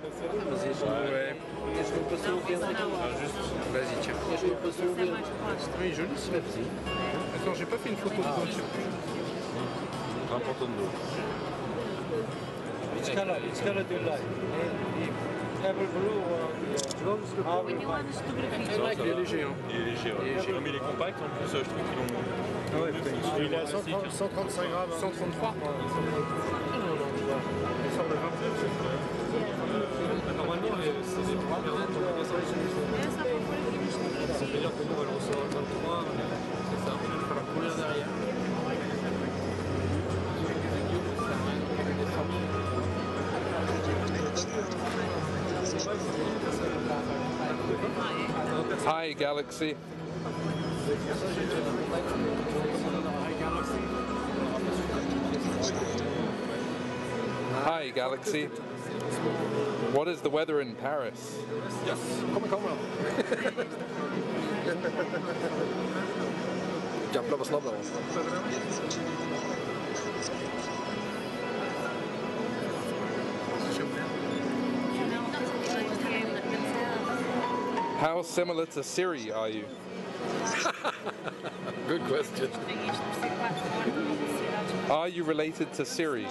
Vas-y, tiens. Oui, jolie synapsie. Attends, j'ai pas fait une photo de toi, je sais plus. Important de nous. It's color to light. Apple blue, il est léger, hein. Il est léger, ouais. Comme il est compact, en plus, je trouve qu'ils l'ont... Il est à 135 grammes. 133 ? Normalement, c'est des trois planètes, on va descendre sur les choses. Ça veut dire que nous, on va le recevoir le 23, c'est ça, on va le courir derrière. Hi, Galaxy. Hi, Galaxy. What is the weather in Paris? Yes. Kom wel. Ja, blijf maar snap dan. How similar to Siri are you? Good question. Are you related to Siri?